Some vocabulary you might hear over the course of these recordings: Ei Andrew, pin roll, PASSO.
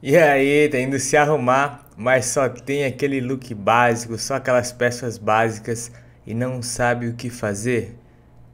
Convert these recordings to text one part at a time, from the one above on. E aí, tá indo se arrumar, mas só tem aquele look básico, só aquelas peças básicas e não sabe o que fazer?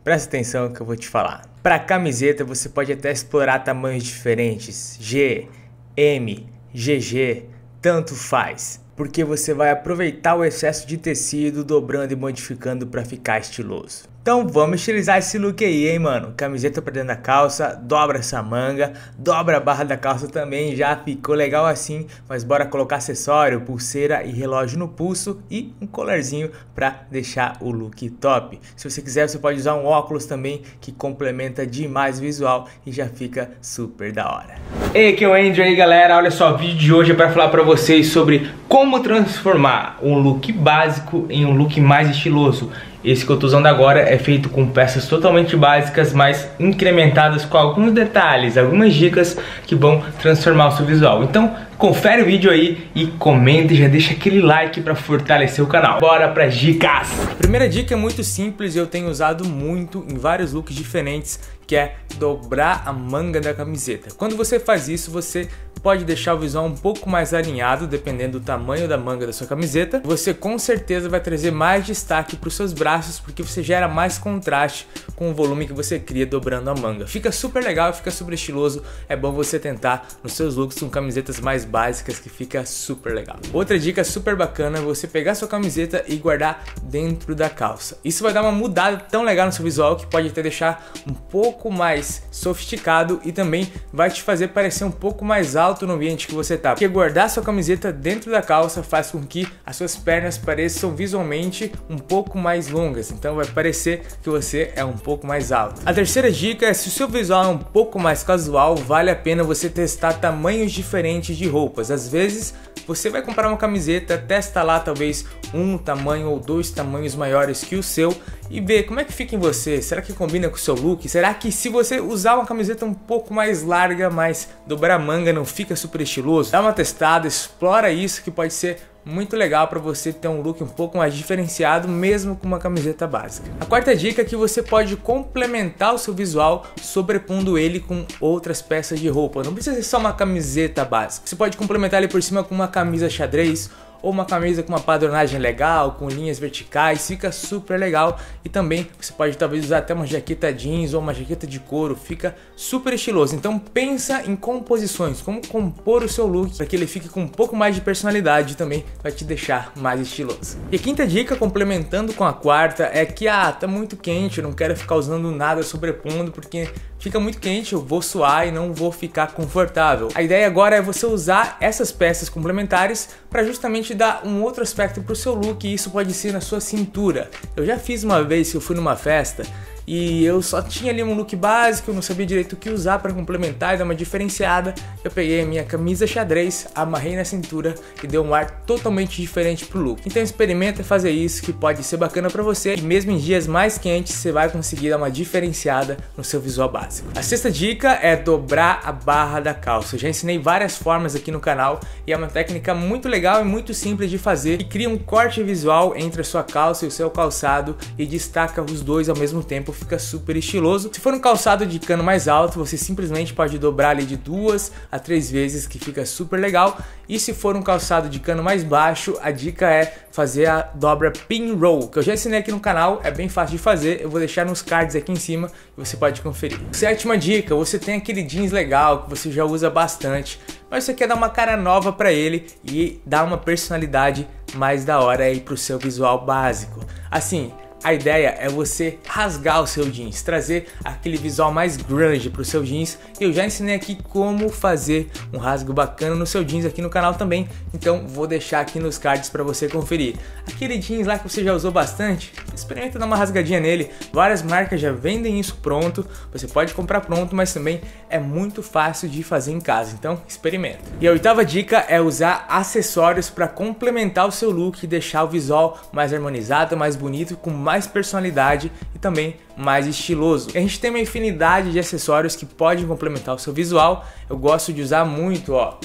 Presta atenção que eu vou te falar. Para camiseta você pode até explorar tamanhos diferentes, G, M, GG, tanto faz, porque você vai aproveitar o excesso de tecido dobrando e modificando para ficar estiloso. Então vamos estilizar esse look aí, hein, mano? Camiseta pra dentro da calça, dobra essa manga, dobra a barra da calça também, já ficou legal assim. Mas bora colocar acessório, pulseira e relógio no pulso e um colarzinho pra deixar o look top. Se você quiser, você pode usar um óculos também, que complementa demais o visual e já fica super da hora. Ei, aqui é o Andrew aí, galera. Olha só, o vídeo de hoje é pra falar pra vocês sobre como transformar um look básico em um look mais estiloso. Esse que eu tô usando agora é feito com peças totalmente básicas, mas incrementadas com alguns detalhes, algumas dicas que vão transformar o seu visual. Então, confere o vídeo aí e comenta e já deixa aquele like pra fortalecer o canal. Bora pras dicas! A primeira dica é muito simples e eu tenho usado muito em vários looks diferentes, que é dobrar a manga da camiseta. Quando você faz isso, você pode deixar o visual um pouco mais alinhado, dependendo do tamanho da manga da sua camiseta. Você com certeza vai trazer mais destaque para os seus braços, porque você gera mais contraste com o volume que você cria dobrando a manga. Fica super legal, fica super estiloso. É bom você tentar nos seus looks com camisetas mais básicas, que fica super legal. Outra dica super bacana é você pegar sua camiseta e guardar dentro da calça. Isso vai dar uma mudada tão legal no seu visual que pode até deixar um pouco mais sofisticado e também vai te fazer parecer um pouco mais alto no ambiente que você tá. Porque guardar sua camiseta dentro da calça faz com que as suas pernas pareçam visualmente um pouco mais longas, então vai parecer que você é um pouco mais alto. A terceira dica é, se o seu visual é um pouco mais casual, vale a pena você testar tamanhos diferentes de roupas. Às vezes você vai comprar uma camiseta, testa lá talvez um tamanho ou dois tamanhos maiores que o seu e vê como é que fica em você. Será que combina com o seu look? Será que se você usar uma camiseta um pouco mais larga, mas dobrar a manga, não fica super estiloso? Dá uma testada, explora isso que pode ser muito legal para você ter um look um pouco mais diferenciado, mesmo com uma camiseta básica. A quarta dica é que você pode complementar o seu visual sobrepondo ele com outras peças de roupa. Não precisa ser só uma camiseta básica. Você pode complementar ele por cima com uma camisa xadrez ou uma camisa com uma padronagem legal, com linhas verticais, fica super legal. E também você pode talvez usar até uma jaqueta jeans ou uma jaqueta de couro, fica super estiloso. Então pensa em composições, como compor o seu look para que ele fique com um pouco mais de personalidade e também vai te deixar mais estiloso. E a quinta dica, complementando com a quarta, é que tá muito quente, eu não quero ficar usando nada sobrepondo porque fica muito quente, eu vou suar e não vou ficar confortável. A ideia agora é você usar essas peças complementares para justamente dar um outro aspecto para o seu look, e isso pode ser na sua cintura. Eu já fiz uma vez que eu fui numa festa e eu só tinha ali um look básico, eu não sabia direito o que usar para complementar e dar uma diferenciada. Eu peguei a minha camisa xadrez, amarrei na cintura e deu um ar totalmente diferente pro look. Então experimenta fazer isso que pode ser bacana para você, e mesmo em dias mais quentes você vai conseguir dar uma diferenciada no seu visual básico. A sexta dica é dobrar a barra da calça. Eu já ensinei várias formas aqui no canal e é uma técnica muito legal e muito simples de fazer, e cria um corte visual entre a sua calça e o seu calçado e destaca os dois ao mesmo tempo. Fica super estiloso. Se for um calçado de cano mais alto, você simplesmente pode dobrar ali de 2 a 3 vezes, que fica super legal. E se for um calçado de cano mais baixo, a dica é fazer a dobra pin roll, que eu já ensinei aqui no canal, é bem fácil de fazer, eu vou deixar nos cards aqui em cima e você pode conferir. Sétima dica, você tem aquele jeans legal que você já usa bastante, mas você quer dar uma cara nova para ele e dar uma personalidade mais da hora aí pro seu visual básico. Assim, a ideia é você rasgar o seu jeans, trazer aquele visual mais grunge para o seu jeans. Eu já ensinei aqui como fazer um rasgo bacana no seu jeans aqui no canal também, então vou deixar aqui nos cards para você conferir. Aquele jeans lá que você já usou bastante, experimenta dar uma rasgadinha nele. Várias marcas já vendem isso pronto, você pode comprar pronto, mas também é muito fácil de fazer em casa, então experimenta. E a oitava dica é usar acessórios para complementar o seu look e deixar o visual mais harmonizado, mais bonito, com mais personalidade e também mais estiloso. A gente tem uma infinidade de acessórios que podem complementar o seu visual. Eu gosto de usar muito, ó,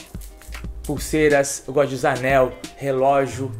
pulseiras, eu gosto de usar anel, relógio,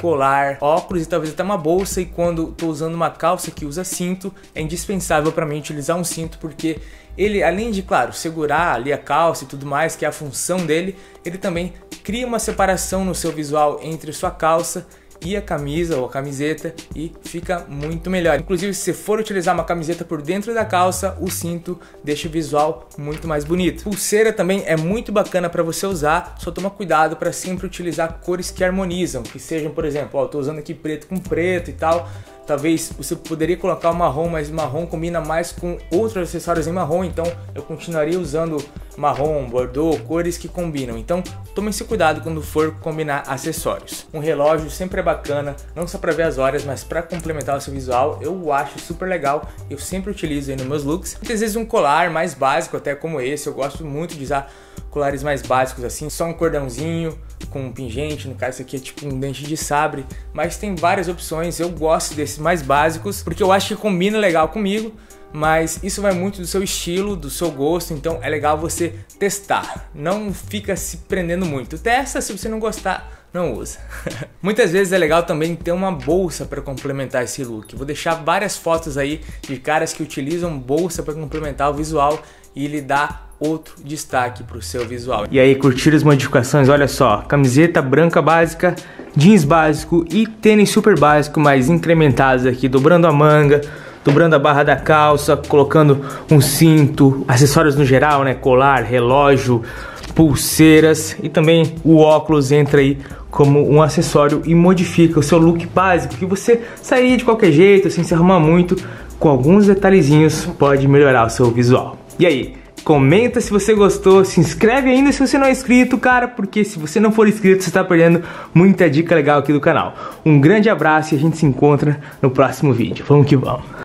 colar, óculos e talvez até uma bolsa. E quando tô usando uma calça que usa cinto, é indispensável para mim utilizar um cinto, porque ele, além de, claro, segurar ali a calça e tudo mais, que é a função dele, ele também cria uma separação no seu visual entre sua calça e a camisa ou a camiseta, e fica muito melhor. Inclusive, se você for utilizar uma camiseta por dentro da calça, o cinto deixa o visual muito mais bonito. Pulseira também é muito bacana para você usar, só toma cuidado para sempre utilizar cores que harmonizam, que sejam, por exemplo, ó, eu tô usando aqui preto com preto e tal. Talvez você poderia colocar o marrom, mas marrom combina mais com outros acessórios em marrom, então eu continuaria usando marrom, bordeaux, cores que combinam. Então tome esse cuidado quando for combinar acessórios. Um relógio sempre é bacana, não só para ver as horas, mas para complementar o seu visual, eu acho super legal, eu sempre utilizo aí nos meus looks. Muitas vezes um colar mais básico, até como esse, eu gosto muito de usar colares mais básicos assim, só um cordãozinho com um pingente, no caso isso aqui é tipo um dente de sabre, mas tem várias opções. Eu gosto desses mais básicos porque eu acho que combina legal comigo, mas isso vai muito do seu estilo, do seu gosto, então é legal você testar, não fica se prendendo muito, testa, se você não gostar, não usa. Muitas vezes é legal também ter uma bolsa para complementar esse look. Vou deixar várias fotos aí de caras que utilizam bolsa para complementar o visual e lhe dá outro destaque para o seu visual. E aí, curtiram as modificações? Olha só, camiseta branca básica, jeans básico e tênis super básico, mas incrementados aqui, dobrando a manga, dobrando a barra da calça, colocando um cinto, acessórios no geral, né? Colar, relógio, pulseiras, e também o óculos entra aí como um acessório e modifica o seu look básico, que você sair de qualquer jeito, sem se arrumar muito, com alguns detalhezinhos pode melhorar o seu visual. E aí, comenta se você gostou, se inscreve ainda se você não é inscrito, cara, porque se você não for inscrito, você está perdendo muita dica legal aqui do canal. Um grande abraço e a gente se encontra no próximo vídeo. Vamos que vamos!